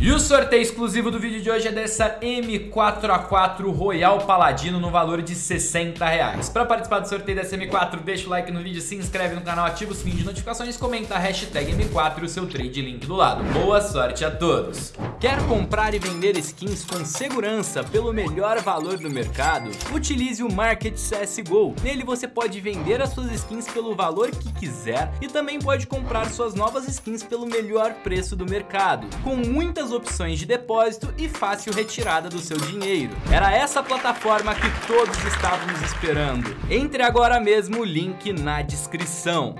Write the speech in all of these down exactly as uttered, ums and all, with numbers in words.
E o sorteio exclusivo do vídeo de hoje é dessa M quatro A quatro Royal Paladino no valor de sessenta reais. Para participar do sorteio dessa M quatro, deixa o like no vídeo, se inscreve no canal, ativa o sininho de notificações, comenta a hashtag M quatro e o seu trade link do lado. Boa sorte a todos! Quer comprar e vender skins com segurança pelo melhor valor do mercado? Utilize o Market C S G O. Nele você pode vender as suas skins pelo valor que quiser e também pode comprar suas novas skins pelo melhor preço do mercado, com muitas opções de depósito e fácil retirada do seu dinheiro. Era essa plataforma que todos estávamos esperando. Entre agora mesmo, o link na descrição.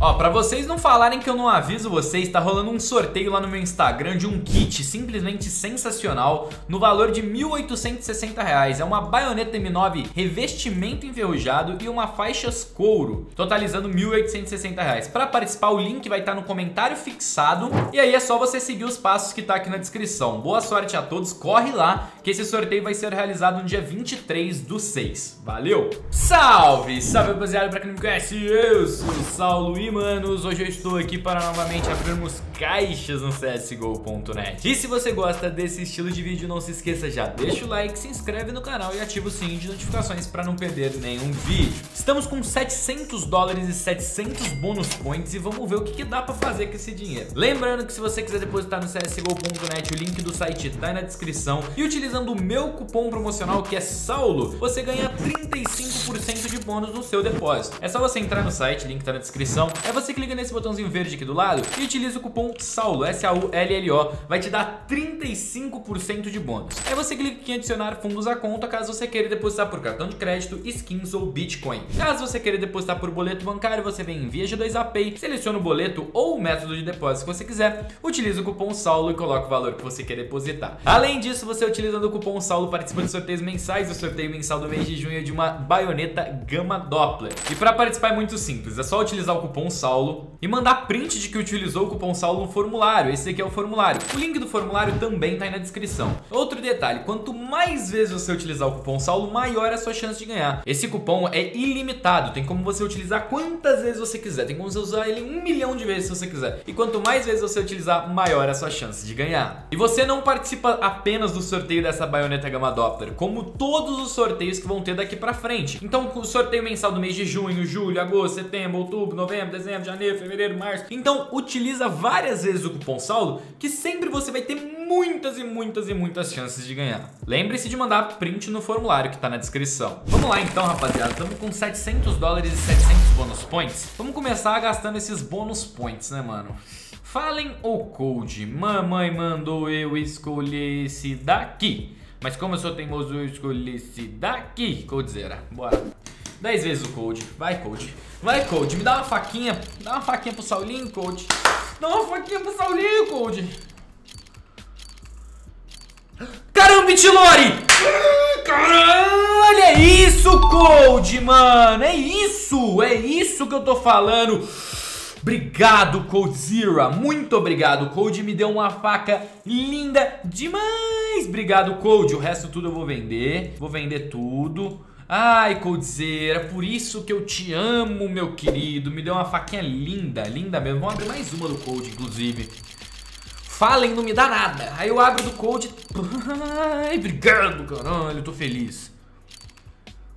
Ó, pra vocês não falarem que eu não aviso vocês, tá rolando um sorteio lá no meu Instagram de um kit simplesmente sensacional no valor de mil oitocentos e sessenta reais. É uma baioneta M nove revestimento enferrujado e uma faixa couro, totalizando mil oitocentos e sessenta reais. Pra participar, o link vai estar no comentário fixado e aí é só você seguir os passos que tá aqui na descrição. Boa sorte a todos, corre lá que esse sorteio vai ser realizado no dia vinte e três do seis. Valeu! Salve! Salve, rapaziada! Pra quem não me conhece, eu sou o Saulo. E manos, hoje eu estou aqui para novamente abrirmos caixas no C S G O ponto net. E se você gosta desse estilo de vídeo, não se esqueça, já deixa o like, se inscreve no canal e ativa o sininho de notificações para não perder nenhum vídeo. Estamos com setecentos dólares e setecentos bônus points e vamos ver o que, que dá para fazer com esse dinheiro. Lembrando que se você quiser depositar no C S G O ponto net, o link do site tá aí na descrição. E utilizando o meu cupom promocional, que é Saulo, você ganha trinta e cinco por cento de bônus no seu depósito. É só você entrar no site, link tá na descrição. É você que clica nesse botãozinho verde aqui do lado e utiliza o cupom SAULO, S A U L L O, vai te dar trinta e cinco por cento de bônus. É você que clica em adicionar fundos à conta caso você queira depositar por cartão de crédito, skins ou Bitcoin. Caso você queira depositar por boleto bancário, você vem em via G dois A Pay, seleciona o boleto ou o método de depósito que você quiser, utiliza o cupom SAULO e coloca o valor que você quer depositar. Além disso, você utilizando o cupom SAULO participa de sorteios mensais. O sorteio mensal do mês de junho é de uma baioneta Gama Doppler. E para participar é muito simples, é só utilizar o cupom cupom Saulo e mandar print de que utilizou o cupom Saulo no formulário. Esse aqui é o formulário, o link do formulário também tá aí na descrição. Outro detalhe, quanto mais vezes você utilizar o cupom Saulo, maior é a sua chance de ganhar. Esse cupom é ilimitado, tem como você utilizar quantas vezes você quiser, tem como você usar ele um milhão de vezes se você quiser, e quanto mais vezes você utilizar, maior é a sua chance de ganhar. E você não participa apenas do sorteio dessa baioneta Gama Doppler, como todos os sorteios que vão ter daqui pra frente. Então o sorteio mensal do mês de junho, julho, agosto, setembro, outubro, novembro, dezembro, janeiro, fevereiro, março. Então utiliza várias vezes o cupom SAULO que sempre você vai ter muitas e muitas e muitas chances de ganhar. Lembre-se de mandar print no formulário que tá na descrição. Vamos lá então, rapaziada, estamos com setecentos dólares e setecentos bônus points. Vamos começar gastando esses bônus points, né, mano? Fallen ou Cold? Mamãe mandou eu escolher esse daqui, mas como eu sou teimoso, eu escolhi esse daqui. Coldzera, bora. dez vezes o Cold, vai Cold, vai Cold, me dá uma faquinha, dá uma faquinha pro Saulinho, Cold, dá uma faquinha pro Saulinho, Cold. Karambit Lore! Caralho, é isso, Cold, mano, é isso, é isso que eu tô falando. Obrigado, Coldzera, muito obrigado, Cold me deu uma faca linda demais. Obrigado, Cold, o resto tudo eu vou vender, vou vender tudo. Ai, Coldzera, por isso que eu te amo, meu querido. Me deu uma faquinha linda, linda mesmo. Vamos abrir mais uma do Cold, inclusive. Fallen não me dá nada. Aí eu abro do Cold. Ai, obrigado, caralho, eu tô feliz.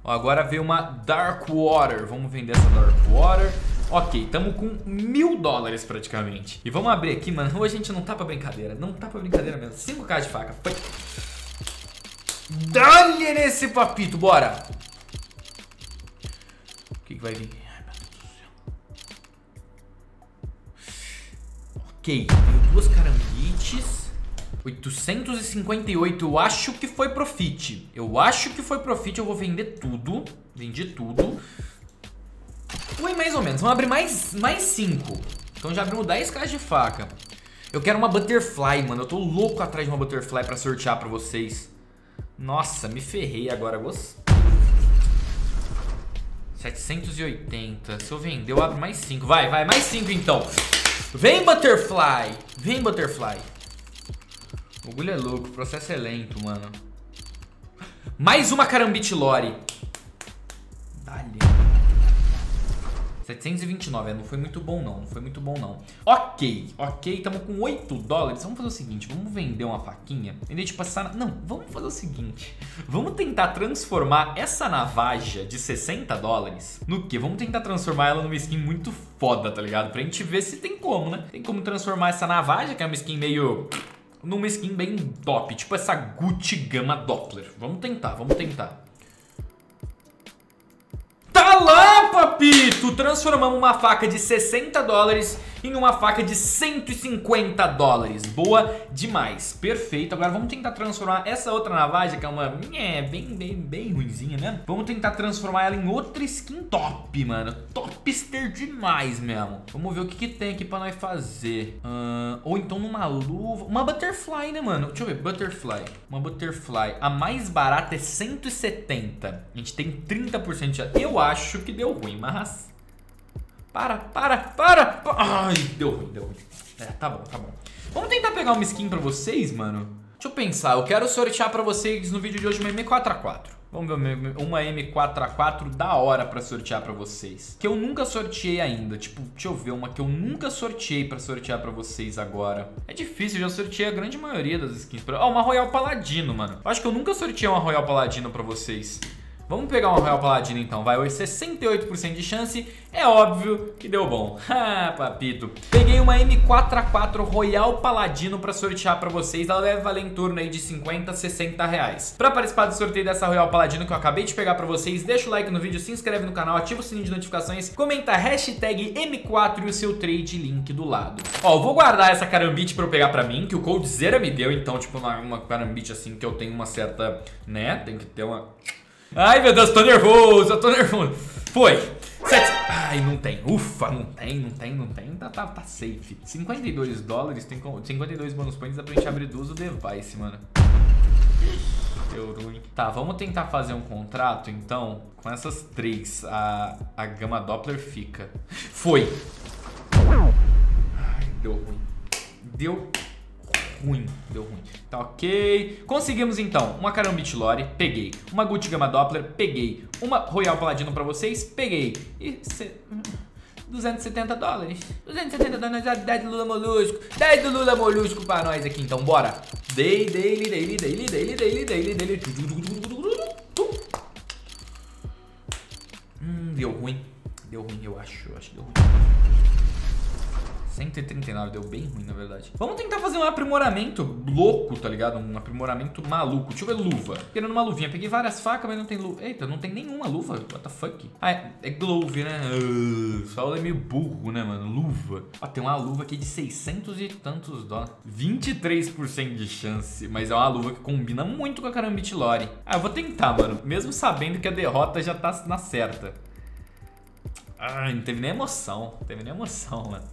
Ó, agora veio uma Dark Water. Vamos vender essa Dark Water. Ok, tamo com mil dólares praticamente. E vamos abrir aqui, mano. Hoje a gente não tá pra brincadeira, não tá pra brincadeira mesmo. cinco mil de faca. Foi. Dá-lhe nesse papito, bora. O que, que vai vir? Ai, meu Deus do céu. Ok, veio duas carambites. Oitocentos e cinquenta e oito, eu acho que foi profit. Eu acho que foi profit, eu vou vender tudo. Vendi tudo. Foi mais ou menos, vamos abrir mais mais cinco. Então já abrimos dez mil de faca. Eu quero uma butterfly, mano. Eu tô louco atrás de uma butterfly pra sortear pra vocês. Nossa, me ferrei agora, gosto. setecentos e oitenta. Se eu vender, eu abro mais cinco. Vai, vai, mais cinco então. Vem, Butterfly. Vem, Butterfly. O bagulho é louco, o processo é lento, mano. Mais uma Karambit Lore. Dá-lhe. setecentos e vinte e nove, não foi muito bom não, não foi muito bom não. Ok, ok, estamos com oito dólares. Vamos fazer o seguinte, vamos vender uma faquinha em vez de passar... Não, vamos fazer o seguinte, vamos tentar transformar essa navaja de sessenta dólares no quê? Vamos tentar transformar ela numa skin muito foda, tá ligado? Pra gente ver se tem como, né? Tem como transformar essa navaja, que é uma skin meio... numa skin bem top, tipo essa Gucci Gama Doppler. Vamos tentar, vamos tentar. Tá lá, papito! Transformamos uma faca de sessenta dólares em uma faca de cento e cinquenta dólares. Boa demais, perfeito. Agora vamos tentar transformar essa outra navaja, que é uma... É, bem, bem, bem ruinzinha, né? Vamos tentar transformar ela em outra skin top, mano. Topster demais mesmo. Vamos ver o que, que tem aqui pra nós fazer. Uh, ou então numa luva... Uma butterfly, né, mano? Deixa eu ver, butterfly. Uma butterfly. A mais barata é cento e setenta. A gente tem trinta por cento já. Eu acho que deu ruim, mas... Para, para, para! Ai, deu ruim, deu ruim. É, tá bom, tá bom. Vamos tentar pegar uma skin pra vocês, mano? Deixa eu pensar, eu quero sortear pra vocês no vídeo de hoje uma M quatro A quatro. Vamos ver uma M quatro A quatro da hora pra sortear pra vocês, que eu nunca sorteei ainda. Tipo, deixa eu ver uma que eu nunca sorteei pra sortear pra vocês agora. É difícil, eu já sorteei a grande maioria das skins pra... Ó, oh, uma Royal Paladino, mano. Eu acho que eu nunca sorteei uma Royal Paladino pra vocês. Vamos pegar uma Royal Paladino então, vai, hoje sessenta e oito por cento de chance, é óbvio que deu bom. Ah, papito. Peguei uma M quatro A quatro Royal Paladino pra sortear pra vocês, ela deve valer em torno aí de cinquenta, sessenta reais. Pra participar do sorteio dessa Royal Paladino que eu acabei de pegar pra vocês, deixa o like no vídeo, se inscreve no canal, ativa o sininho de notificações, comenta a hashtag M quatro e o seu trade link do lado. Ó, eu vou guardar essa Karambit pra eu pegar pra mim, que o Coldzera me deu, então tipo uma, uma Karambit assim que eu tenho uma certa, né, tem que ter uma... Ai, meu Deus, tô nervoso, eu tô nervoso. Foi. Sete... Ai, não tem. Ufa, não tem, não tem, não tem. Tá, tá, tá safe. cinquenta e dois dólares, tem cinquenta e dois bonus points, dá pra gente abrir duas o device, mano. Deu ruim. Tá, vamos tentar fazer um contrato, então, com essas três. A, a Gama Doppler fica. Foi. Ai, deu ruim. Deu ruim, deu ruim. Tá ok. Conseguimos então uma Karambit Lore, peguei. Uma Gucci Gama Doppler, peguei. Uma Royal Paladino pra vocês, peguei. E cê... duzentos e setenta dólares. duzentos e setenta dólares, dez do Lula Molusco. dez do Lula Molusco pra nós aqui, então bora. Dei, dei, dei, dei, dei, dei, dei, dei, dei. Hum, deu ruim. Deu ruim, eu acho. Eu acho que deu ruim. cento e trinta e nove, deu bem ruim, na verdade. Vamos tentar fazer um aprimoramento louco, tá ligado? Um aprimoramento maluco. Deixa eu ver luva. Querendo uma luvinha. Peguei várias facas, mas não tem luva. Eita, não tem nenhuma luva. What the fuck? Ah, é, é glove, né? Uh, só é meio burro, né, mano? Luva. Ó, tem uma luva aqui de seiscentos e tantos dólares. vinte e três por cento de chance, mas é uma luva que combina muito com a Karambit Lore. Ah, eu vou tentar, mano. Mesmo sabendo que a derrota já tá na certa. Ah, não teve nem emoção. Não teve nem emoção, mano.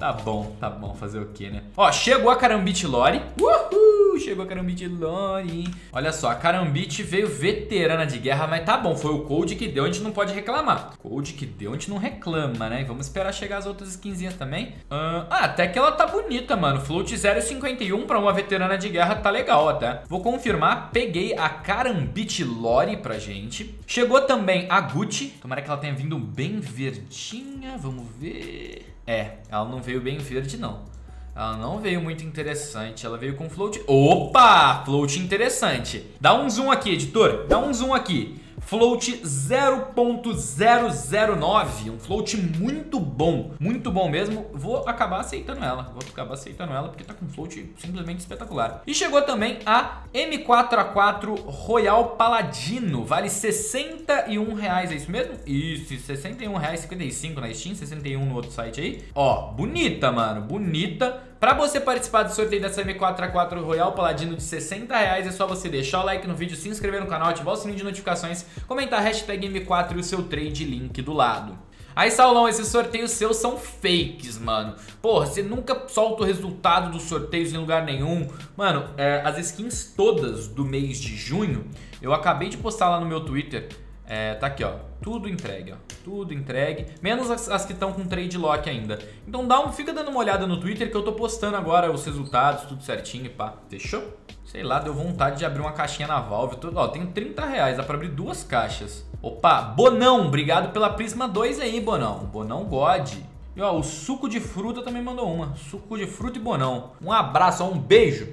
Tá bom, tá bom, fazer o que, né? Ó, chegou a Karambit Lore. Uhul, chegou a Karambit Lore. Olha só, a Karambit veio veterana de guerra, mas tá bom, foi o Cold que deu, a gente não pode reclamar. Cold que deu, a gente não reclama, né? Vamos esperar chegar as outras skinzinhas também. Ah, até que ela tá bonita, mano. Float zero cinquenta e um pra uma veterana de guerra tá legal até. Vou confirmar, peguei a Karambit Lore pra gente. Chegou também a Gucci. Tomara que ela tenha vindo bem verdinha, vamos ver... É, ela não veio bem verde, não. Ela não veio muito interessante. Ela veio com float... Opa! Float interessante. Dá um zoom aqui, editor. Dá um zoom aqui. Float zero ponto zero zero nove. Um float muito bom. Muito bom mesmo. Vou acabar aceitando ela. Vou acabar aceitando ela porque tá com um float simplesmente espetacular. E chegou também a M quatro A quatro Royal Paladino. Vale sessenta e um reais, é isso mesmo? Isso, sessenta e um reais e cinquenta e cinco na Steam, sessenta e um no outro site aí. Ó, bonita, mano. Bonita. Pra você participar do sorteio dessa M quatro A quatro Royal Paladino de sessenta reais, é só você deixar o like no vídeo, se inscrever no canal, ativar o sininho de notificações, comentar a hashtag M quatro e o seu trade link do lado. Aí, Saulão, esses sorteios seus são fakes, mano. Porra, você nunca solta o resultado dos sorteios em lugar nenhum. Mano, é, as skins todas do mês de junho, eu acabei de postar lá no meu Twitter. É, tá aqui, ó, tudo entregue, ó, tudo entregue, menos as, as que estão com trade lock ainda. Então dá um, fica dando uma olhada no Twitter que eu tô postando agora os resultados, tudo certinho e pá, fechou? Sei lá, deu vontade de abrir uma caixinha na Valve, tudo, ó, tem trinta reais, dá pra abrir duas caixas. Opa, Bonão, obrigado pela Prisma dois aí, Bonão, Bonão God. E ó, o Suco de Fruta também mandou uma, Suco de Fruta e Bonão. Um abraço, ó, um beijo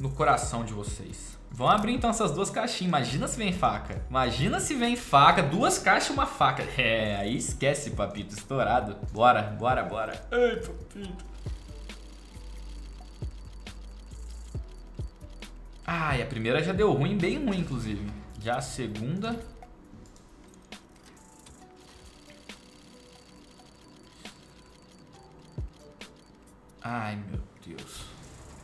no coração de vocês. Vamos abrir então essas duas caixinhas, imagina se vem faca. Imagina se vem faca, duas caixas e uma faca. É, aí esquece, papito, estourado. Bora, bora, bora. Ei, papito. Ai, a primeira já deu ruim, bem ruim, inclusive. Já a segunda. Ai, meu Deus.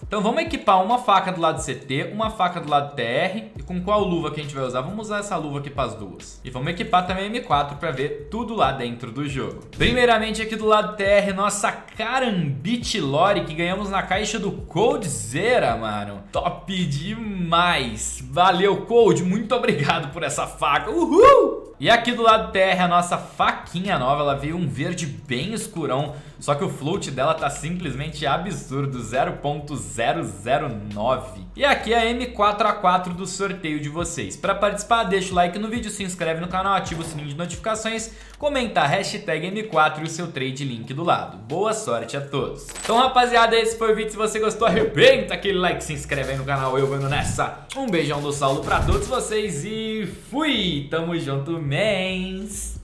Então vamos equipar uma faca do lado C T, uma faca do lado T R. E com qual luva que a gente vai usar? Vamos usar essa luva aqui para as duas. E vamos equipar também a M quatro para ver tudo lá dentro do jogo. Primeiramente aqui do lado T R, nossa Karambit Lore, que ganhamos na caixa do Coldzera, mano. Top demais. Valeu, Cold, muito obrigado por essa faca. Uhul! E aqui do lado T R, a nossa faquinha nova, ela veio um verde bem escurão, só que o float dela tá simplesmente absurdo, zero ponto zero zero nove. E aqui é a M quatro A quatro do sorteio de vocês. Para participar, deixa o like no vídeo, se inscreve no canal, ativa o sininho de notificações, comenta a hashtag M quatro e o seu trade link do lado. Boa sorte a todos. Então, rapaziada, esse foi o vídeo. Se você gostou, arrebenta aquele like, se inscreve aí no canal, eu vou nessa. Um beijão do Saulo pra todos vocês e fui! Tamo junto, mens!